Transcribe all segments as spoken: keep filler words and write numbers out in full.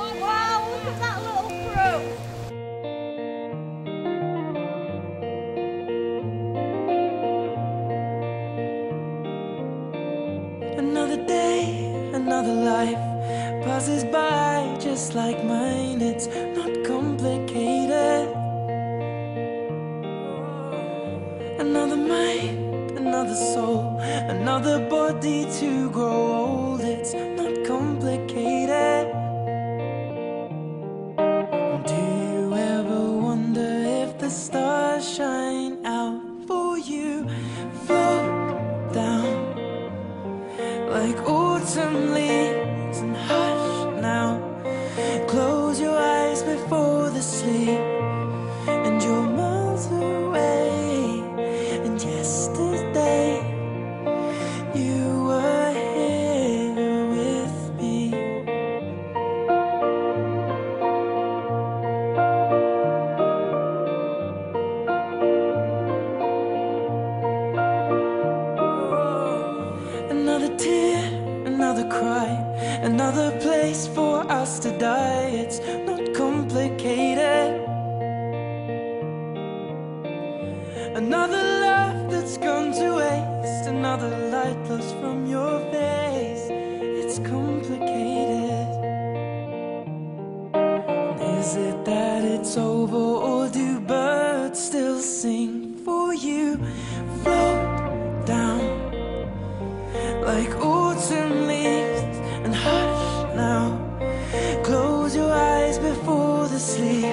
Wow, look at that little crew. Another day, another life passes by just like mine. It's not complicated. Another mind, another soul, another body to grow old. It's not complicated. Do you ever wonder if the stars shine out for you? Fall down like autumn leaves and hush now. Close your eyes before the sleep and you're miles away. And yesterday you were here with me. Another tear, another cry, another place for us to die. It's not complicated. Another love that's gone to waste, another light lost from your face. It's complicated. Is it that it's over, or do birds still sing for you? Float down like autumn leaves and hush now. Close your eyes before the sleep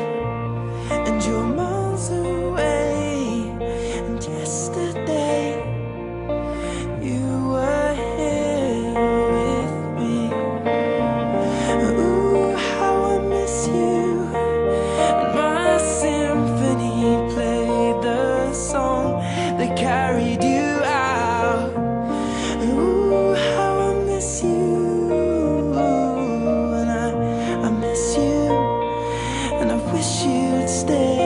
and you're miles away. And yesterday you were here with me. Ooh, how I miss you. And my symphony played the song that carried you. Stay.